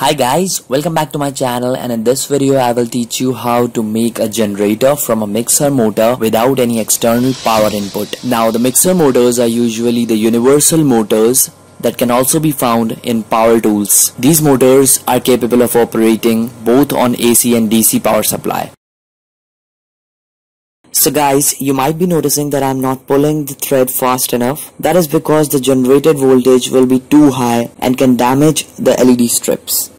Hi guys, welcome back to my channel, and in this video I will teach you how to make a generator from a mixer motor without any external power input. Now the mixer motors are usually the universal motors that can also be found in power tools. These motors are capable of operating both on AC and DC power supply. So guys, you might be noticing that I'm not pulling the thread fast enough. That is because the generated voltage will be too high and can damage the LED strips.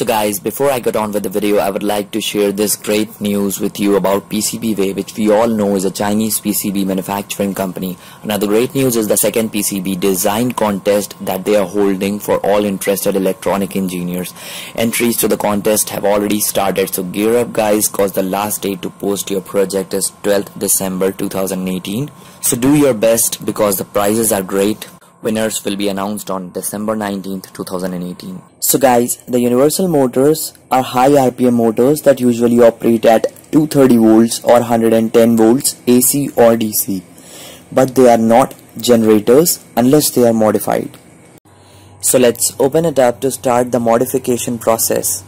So guys, before I get on with the video, I would like to share this great news with you about PCBWay, which we all know is a Chinese PCB manufacturing company. Now the great news is the second PCB design contest that they are holding for all interested electronic engineers. Entries to the contest have already started, so gear up guys, cause the last day to post your project is 12th December 2018. So do your best because the prizes are great. Winners will be announced on December 19th, 2018. So guys, the universal motors are high RPM motors that usually operate at 230 volts or 110 volts AC or DC. But they are not generators unless they are modified. So let's open it up to start the modification process.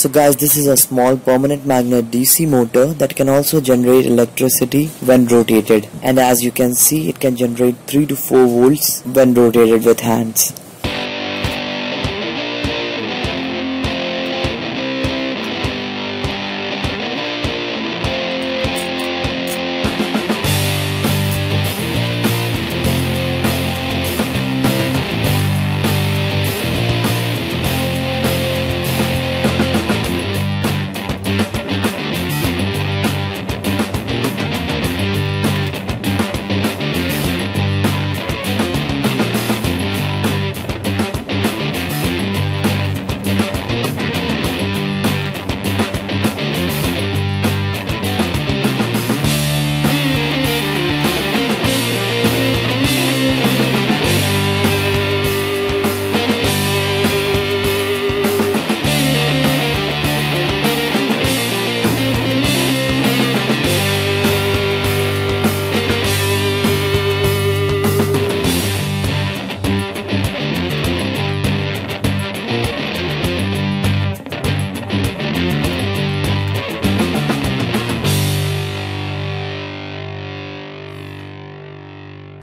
So guys, this is a small permanent magnet DC motor that can also generate electricity when rotated, and as you can see, it can generate 3 to 4 volts when rotated with hands.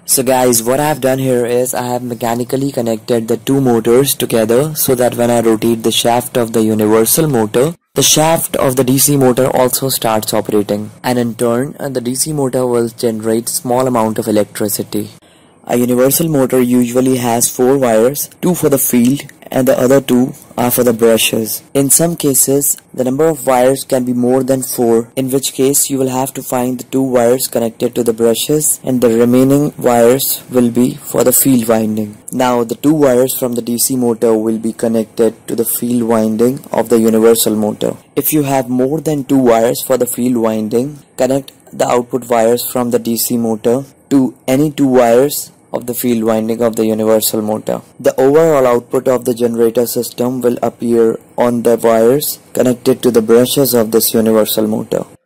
So guys, what I have done here is I have mechanically connected the two motors together so that when I rotate the shaft of the universal motor, the shaft of the DC motor also starts operating, and in turn the DC motor will generate small amount of electricity. A universal motor usually has 4 wires, 2 for the field and the other 2 are for the brushes. In some cases, the number of wires can be more than 4, in which case you will have to find the 2 wires connected to the brushes and the remaining wires will be for the field winding. Now the 2 wires from the DC motor will be connected to the field winding of the universal motor. If you have more than 2 wires for the field winding, connect the output wires from the DC motor to any 2 wires of the field winding of the universal motor. The overall output of the generator system will appear on the wires connected to the brushes of this universal motor.